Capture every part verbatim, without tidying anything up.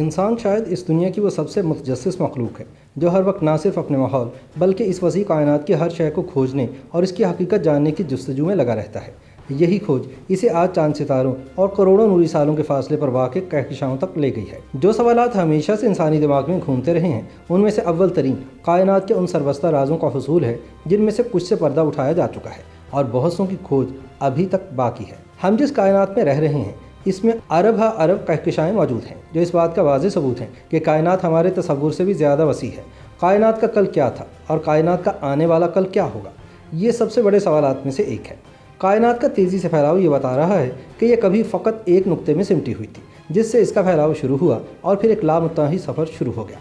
इंसान शायद इस दुनिया की वो सबसे मुतजस्सिस मखलूक है जो हर वक्त ना सिर्फ अपने माहौल बल्कि इस वसी कायनात की हर शय को खोजने और इसकी हकीकत जानने की जस्तजू में लगा रहता है। यही खोज इसे आज चांद सितारों और करोड़ों नूरी सालों के फासले पर वाक़ कहकशाओं तक ले गई है। जो सवालात हमेशा से इंसानी दिमाग में घूमते रहे हैं उनमें से अव्वल तरीन कायनात के उन सरबस्ता राजों का हुसूल है जिनमें से कुछ से पर्दा उठाया जा चुका है और बहुत सौ की खोज अभी तक बाकी है। हम जिस कायनात में रह रहे हैं इसमें अरब हा अरब कहकशाएँ मौजूद हैं जो इस बात का वाज़ेह सबूत है कि कायनात हमारे तसव्वुर से भी ज़्यादा वसी है। कायनात का कल क्या था और कायनात का आने वाला कल क्या होगा, ये सबसे बड़े सवालात में से एक है। कायनात का तेज़ी से फैलाव ये बता रहा है कि यह कभी फ़कत एक नुक्ते में सिमटी हुई थी जिससे इसका फैलाव शुरू हुआ और फिर एक लामुतनाही सफ़र शुरू हो गया।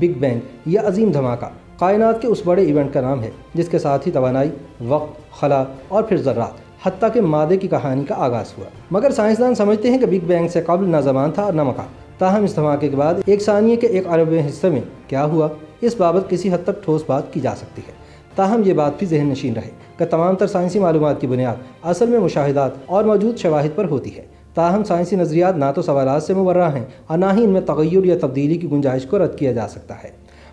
बिग बैंग या अजीम धमाका कायनात के उस बड़े इवेंट का नाम है जिसके साथ ही तवानाई, वक्त, खला और फिर ज़र्रात हत्ता के मादे की कहानी का आगाज़ हुआ। मगर साइंसदान समझते हैं कि बिग बैंग से कबल ना ज़मान था और ना मकान। ताहम इस धमाके के बाद एक सानिये के एक अरबवें हिस्से में क्या हुआ, इस बाबत किसी हद तक ठोस बात की जा सकती है। ताहम ये बात भी जहन नशीन रहे कि तमाम तर साइंसी मालूमात की बुनियाद असल में मुशाहिदात और मौजूद शवाहिद पर होती है। ताहम साइंसी नज़रियात ना तो सवालात से मुबर्रा हैं और ना ही इनमें तग़य्युर या तब्दीली की गुंजाइश को रद्द किया जा सकता है।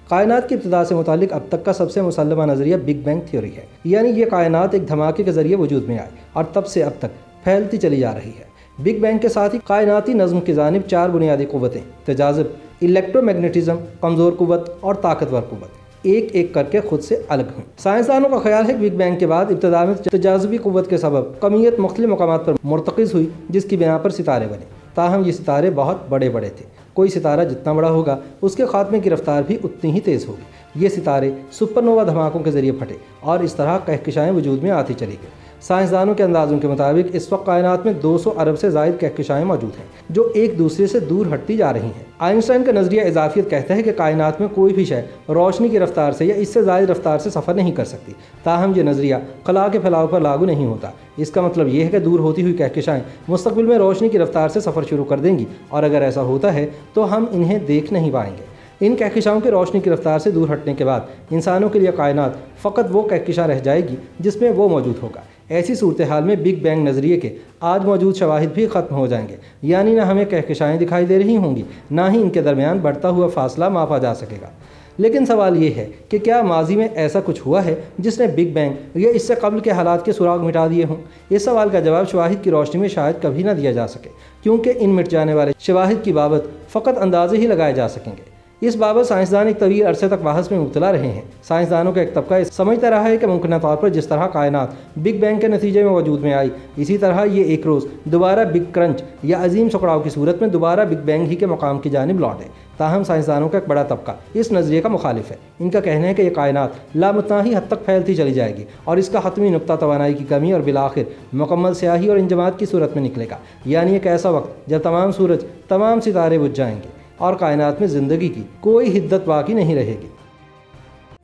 कायनात की इब्तिदा से मुतालिक अब तक का सबसे मुसल्लमा नज़रिया बिग बैंग थ्योरी है, यानी ये कायनात एक धमाके के ज़रिए वजूद में आई और तब से अब तक फैलती चली जा रही है। बिग बैंग के साथ ही कायनाती नज़म की जानिब चार बुनियादी क़ुव्वतें तजाज़ुब, इलेक्ट्रोमैग्नेटिज़्म, कमज़ोर क़ुव्वत और ताकतवर क़ुव्वत एक एक करके खुद से अलग हैं। साइंसदानों का ख्याल है कि बिग बैंग के बाद इब्तिदा में तजाज़ुबी क़ुव्वत के सबब कमियत मुख्तलिफ़ मकामात पर मुर्तकिज़ हुई जिसकी बिना पर सितारे बने। ताहम ये सितारे बहुत बड़े बड़े थे। कोई सितारा जितना बड़ा होगा उसके खात्मे की रफ्तार भी उतनी ही तेज़ होगी। ये सितारे सुपरनोवा धमाकों के ज़रिए फटे और इस तरह कहकशाएँ वजूद में आती चली गई। साइंसदानों के अंदाज़ों के मुताबिक इस वक्त कायनात में दो सौ अरब से ज़ायद कहकशाएँ मौजूद हैं जो एक दूसरे से दूर हटती जा रही हैं। आइंस्टाइन का नज़रिया इजाफियत कहता है कि कायनात में कोई भी शय रोशनी की रफ्तार से या इससे ज़ायद रफ्तार से सफ़र नहीं कर सकती। ताहम ये नज़रिया ख़ला के फैलाव पर लागू नहीं होता। इसका मतलब यह है कि दूर होती हुई कहकशाएँ मुस्तक़बिल में रोशनी की रफ्तार से सफ़र शुरू कर देंगी और अगर ऐसा होता है तो हम इन्हें देख नहीं पाएंगे। इन कहकशाओं के रोशनी की रफ्तार से दूर हटने के बाद इंसानों के लिए कायनात फ़कत वो कहकशां रह जाएगी जिसमें वो मौजूद होगा। ऐसी सूरत हाल में बिग बैंग नज़रिए के आज मौजूद शवाहिद भी ख़त्म हो जाएंगे, यानी ना हमें कहकशाएँ दिखाई दे रही होंगी ना ही इनके दरमियान बढ़ता हुआ फासला मापा जा सकेगा। लेकिन सवाल ये है कि क्या माजी में ऐसा कुछ हुआ है जिसने बिग बैंग या इससे कबल के हालात के सुराग मिटा दिए हों? इस सवाल का जवाब शवाहिद की रोशनी में शायद कभी ना दिया जा सके, क्योंकि इन मिट जाने वाले शवाहिद की बाबत फ़कत अंदाजे ही लगाए जा सकेंगे। इस बाबत साइंसदान एक तवील अरसे तक बहस में मुबतला रहे हैं। साइंसदानों का एक तबका समझता रहा है कि मुमकिन तौर पर जिस तरह कायनात बिग बैंग के नतीजे में वजूद में आई, इसी तरह ये एक रोज़ दोबारा बिग क्रंच या अजीम सुकड़ाव की सूरत में दोबारा बिग बैंग ही के मकाम की जानिब लौटे। ताहम साइंसदानों का एक बड़ा तबका इस नज़रिए का मुखालिफ है। इनका कहना है कि यह कायनात लामुतनाही हद तक फैलती चली जाएगी और इसका हतमी नुक्ता तवानाई की कमी और बिलाखिर मुकम्मल स्याही और इंजमात की सूरत में निकलेगा, यानी एक ऐसा वक्त जब तमाम सूरज तमाम सितारे बुझ जाएंगे और कायनात में जिंदगी की कोई हिद्दत बाकी नहीं रहेगी।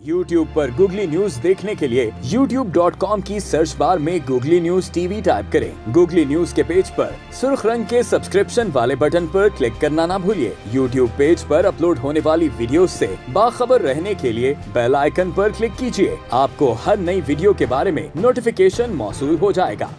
YouTube पर Googly News देखने के लिए यूट्यूब डॉट कॉम की सर्च बार में Googly News टीवी टाइप करें। Googly News के पेज पर सुर्ख रंग के सब्सक्रिप्शन वाले बटन पर क्लिक करना ना भूलिए। YouTube पेज पर अपलोड होने वाली वीडियोस से बाखबर रहने के लिए बेल आइकन पर क्लिक कीजिए। आपको हर नई वीडियो के बारे में नोटिफिकेशन मौसूल हो जाएगा।